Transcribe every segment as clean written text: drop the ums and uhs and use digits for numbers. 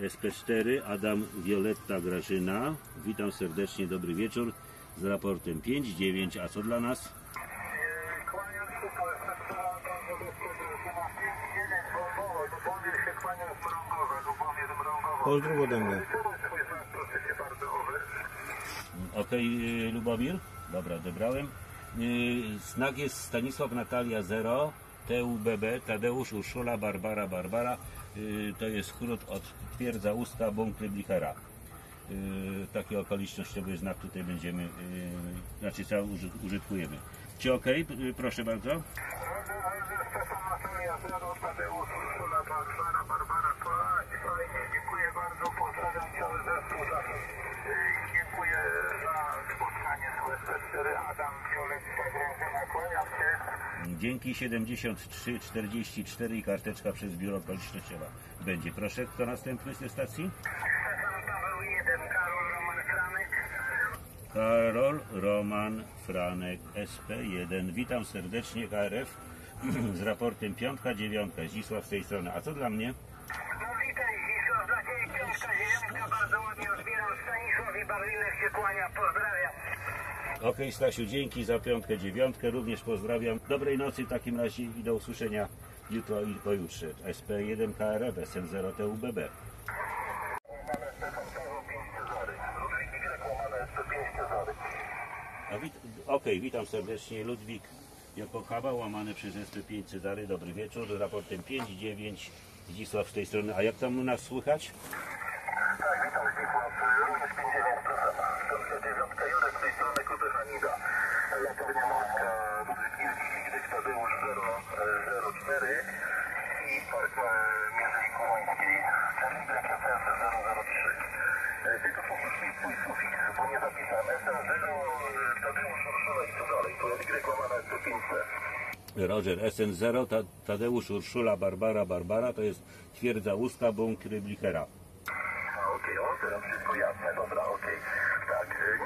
SP4 Adam Wioletta Grażyna. Witam serdecznie, dobry wieczór. Z raportem 5-9, a co dla nas? Kłaniam się po SP4 Adam Wioletta Grażyna 5-9 Wolwowo, Lubomir się kłania z Mrągowa, Lubomir Mrągowa. Pozdrów ode mnie. Okej, Lubomir, dobra, odebrałem. Znak jest Stanisław Natalia 0 TUBB, Tadeusz Urszula Barbara Barbara. To jest skrót od Twierdza Ustka Bunkry Blüchera. Takie okolicznościowy znak tutaj będziemy, znaczy cały użytkujemy. Czy ok? Proszę bardzo. Stanisław Natalia 0 Tadeusz Urszula Barbara Barbara. Fajnie, dziękuję bardzo. Pozdrawiam cały zespół. Dziękuję za spotkanie z SP4 Adam Wioletta Grażyna. Kłaniam się. Dzięki 7344 i karteczka przez biuro okolicznościowe będzie. Proszę, kto następny z tej stacji? SM0TUBB, Karol Roman Franek. Karol Roman Franek, SP1. Witam serdecznie, KRW z raportem 5-9. Zisław z tej strony. A co dla mnie? No witaj, Zisław, dla Ciebie 5-9. Bardzo ładnie odbieram. Stanisław i Barwilek się kłania. Pozdrawiam. Okej, Stasiu, dzięki za 5-9, również pozdrawiam. Dobrej nocy w takim razie i do usłyszenia jutro i pojutrze. SP1 KRW, SM0TUBB. Okej, witam serdecznie. Ludwik Jokochawa, łamane przez SP5 Cezary. Dobry wieczór, z raportem 5-9. Zdzisław z tej strony. A jak tam u nas słychać? Tak, witam Zdzisław, również 5-9, proszę. Jurek z tej strony Kodesha, Nida, latarnia morska, Ludwik gdzieś Tadeusz 004 i park Międzyniku Łącki, Cerny Gryce, SN 003. Tylko poproszę swój sufix, bo nie zapisałem SN0, Tadeusz Urszula i co dalej, to jest reklama na SP5. Roger, SN0, Tadeusz Urszula Barbara Barbara, to jest Twierdza Ustka Bunkry Blüchera. A okej, teraz wszystko jasne, dobra, okej.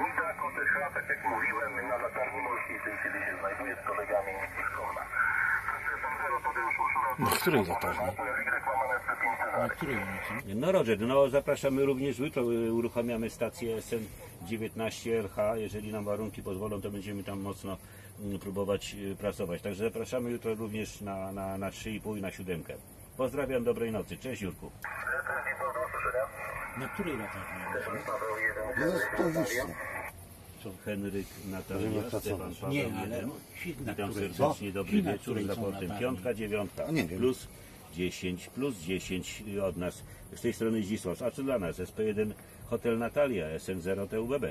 Nida, Kodesha, tak jak mówiłem, na latarni morskiej w tej chwili się znajduje z kolegami szkolna. Na której latarni? Na której? No Roger, no zapraszamy również, jutro uruchamiamy stację SN 19 RH. Jeżeli nam warunki pozwolą, to będziemy tam mocno próbować pracować. Także zapraszamy jutro również na 3,5 i na 7. Pozdrawiam, dobrej nocy. Cześć Jurku. Na której latarni? Henryk Natalia, Stefan Paweł 1. Witam serdecznie, dobry wieczór, z raportem 5-9, plus 10 od nas. Z tej strony Zdzisław, a co dla nas? SP1 Hotel Natalia, SN0TUBB.